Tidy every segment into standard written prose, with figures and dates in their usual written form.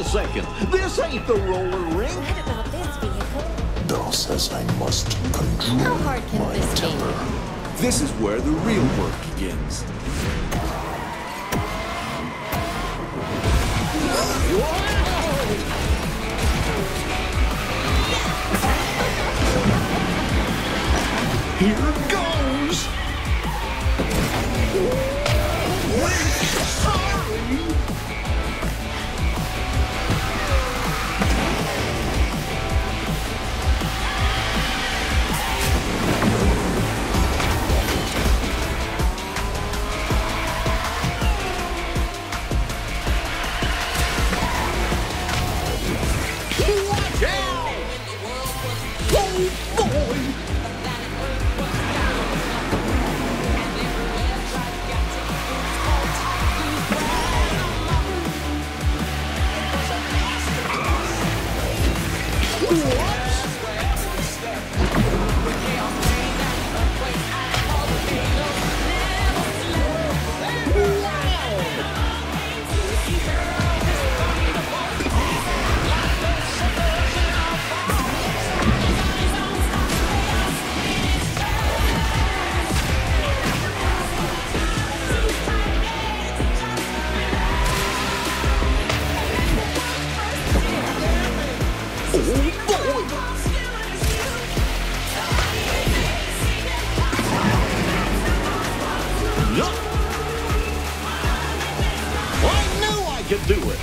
a second. This ain't the roller rink. What about this vehicle? Bell says I must control my temper. This is where the real work begins. Here goes! Watch out! Oh boy! You do it.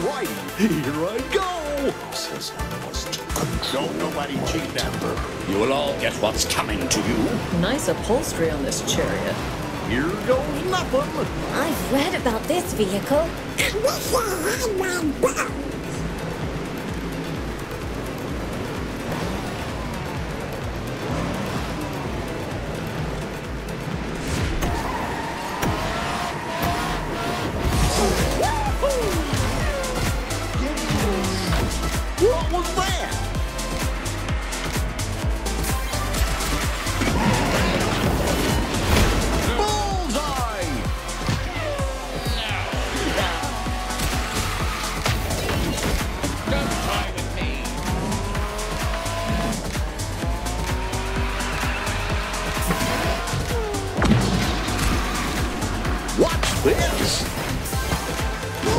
Right, here I go! Says I must control. Don't nobody cheat that. You'll all get what's coming to you. Nice upholstery on this chariot. Here goes nothing. I've read about this vehicle. What was that? Bullseye! No. Don't try with me. Watch this! Oh.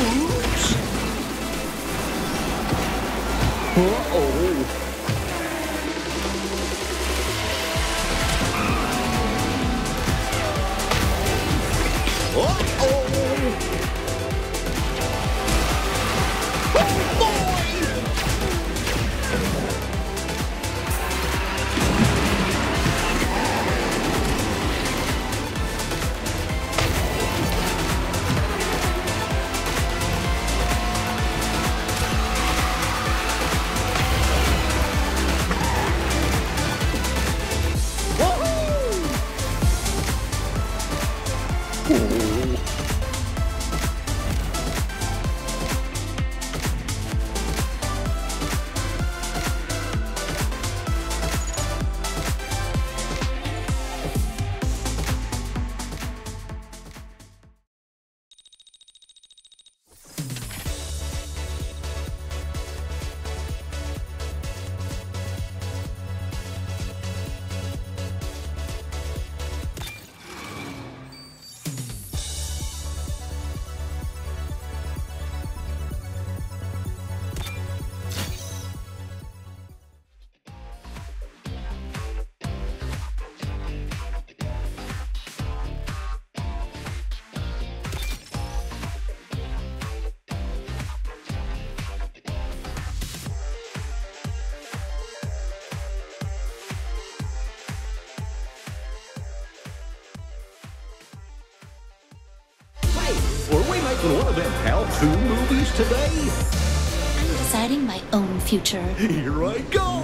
Oops! Uh-oh. Will one of them how-to movies today? I'm deciding my own future. Here I go!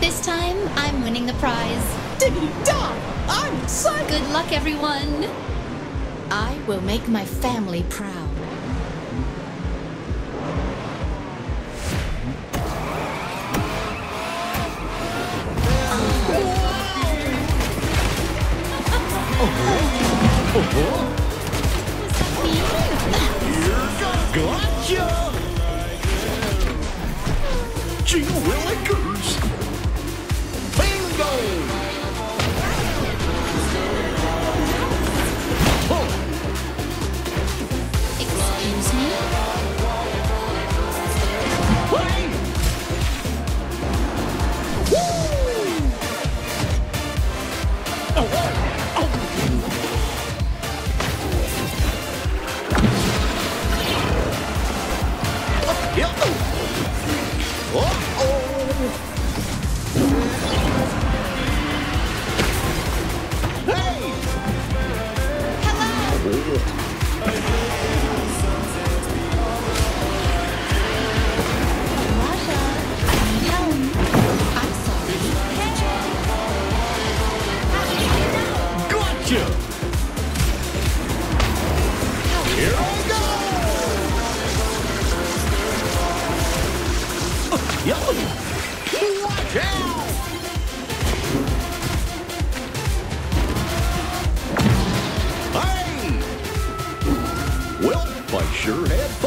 This time, I'm winning the prize. Diggy Duck! I'm excited! Good luck, everyone! I will make my family proud. Gotcha! Gee-willikers! Bingo! Oh. Excuse me? Hey! Woo! Oh, oh, oh. Sure had fun.